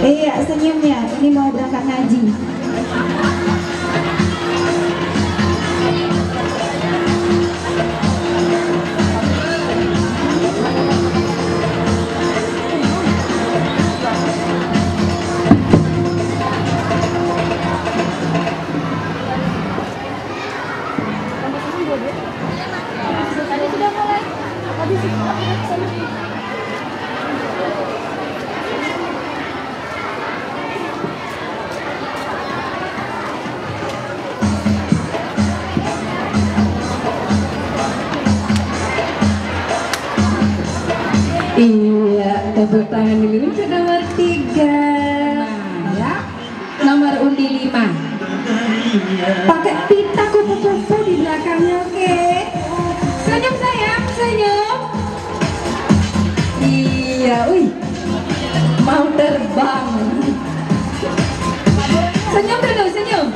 Iya, senyumnya. Ini mau berangkat ngaji. Iya, tepuk tangan dulu untuk nomor 3. Ya. Nomor undi 5. Pakai pita kupu-kupu di belakangnya, oke? Senyum sayang, senyum. Iya, wih. Mau terbang. Senyum dulu, senyum.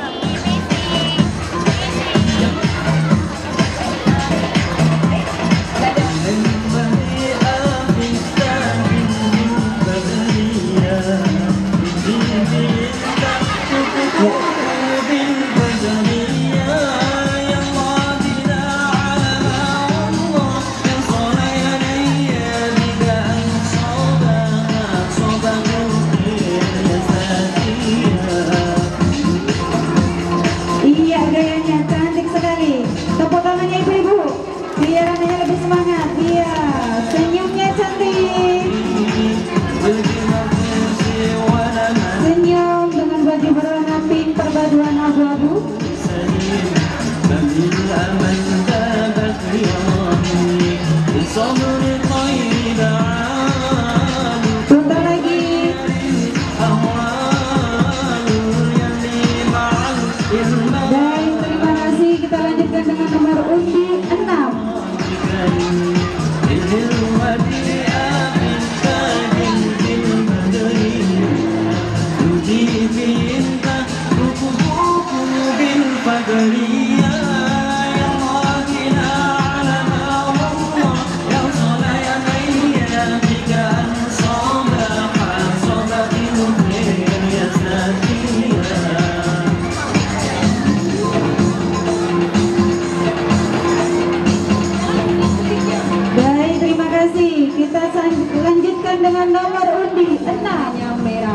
Dengan nomor undi 6 yang merah.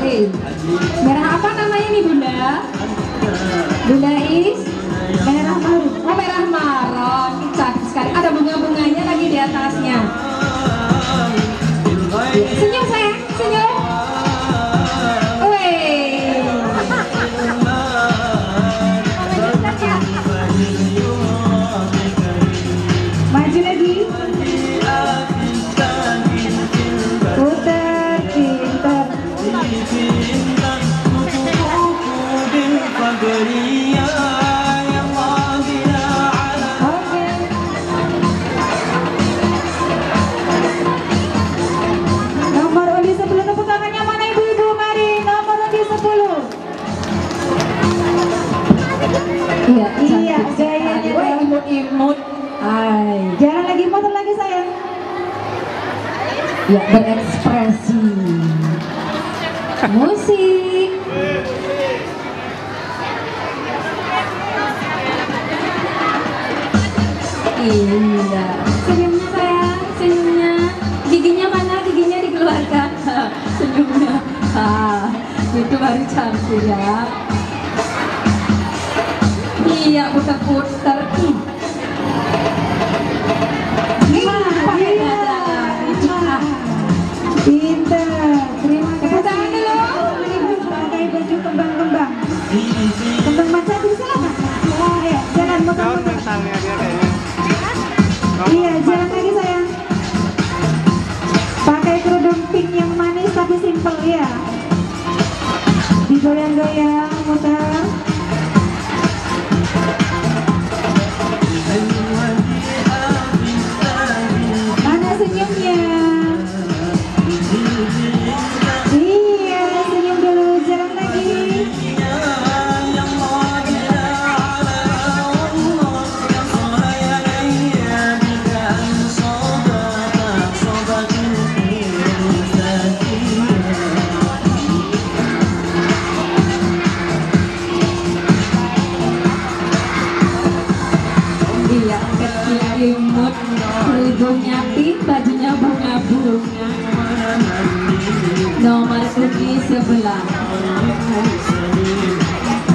Wih. Merah apa namanya nih, Bunda? Bunda Is merah marun. Oh, merah marun. Cantik sekali. Ada bunga-bunganya lagi di atasnya. Senyum sayang, senyum. Wih. Maju lagi. Iya, gaya dia imut-imut. Jangan lagi imut lagi sayang. Ya, berekspresi. Musik. Iya. Senyumnya sayang, senyumnya. Giginya mana? Giginya dikeluarkan. Senyumnya. Itu baru cantik ya. Iya, putar-putar. Iya, iya. Pinter. Terima kasih. Tangan dulu. Pakai baju kembang-kembang. Kembang maca di sana. Oh ya, jangan muter-muter. Iya, jangan lagi sayang. Pakai kerudung pink yang manis tapi simple ya. Digoyang-goyang, muter.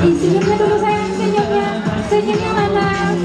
Y si yo me conozco, señor, mi mamá.